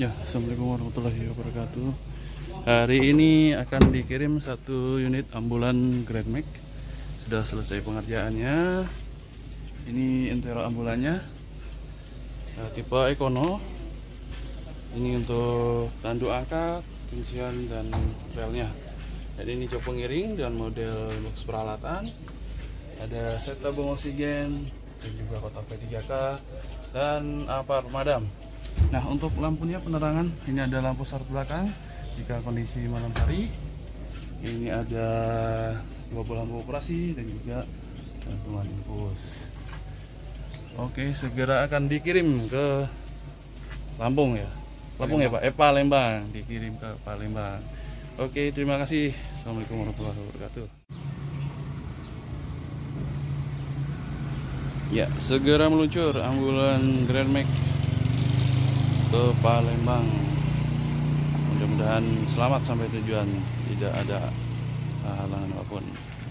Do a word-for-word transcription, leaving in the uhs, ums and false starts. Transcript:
Ya, assalamualaikum warahmatullahi wabarakatuh. Hari ini akan dikirim satu unit ambulan Grand Max. Sudah selesai pengerjaannya. Ini entero ambulannya, nah, tipe Econo. Ini untuk tanduk angkat, kuncian dan relnya. Jadi ini jok pengiring dan model box peralatan. Ada set tabung oksigen dan juga kotak P tiga K dan apar madam. Nah, untuk lampunya penerangan, ini ada lampu sar belakang jika kondisi malam hari. Ini ada dua lampu operasi dan juga gantungan infus. Oke, segera akan dikirim ke Lampung ya. Lampung Lembang. ya Pak? Eh, Palembang. Dikirim ke Palembang. Oke, terima kasih. Assalamualaikum warahmatullahi wabarakatuh. Ya, segera meluncur ambulan Grand Max ke Palembang. Mudah-mudahan selamat sampai tujuan, tidak ada halangan apapun.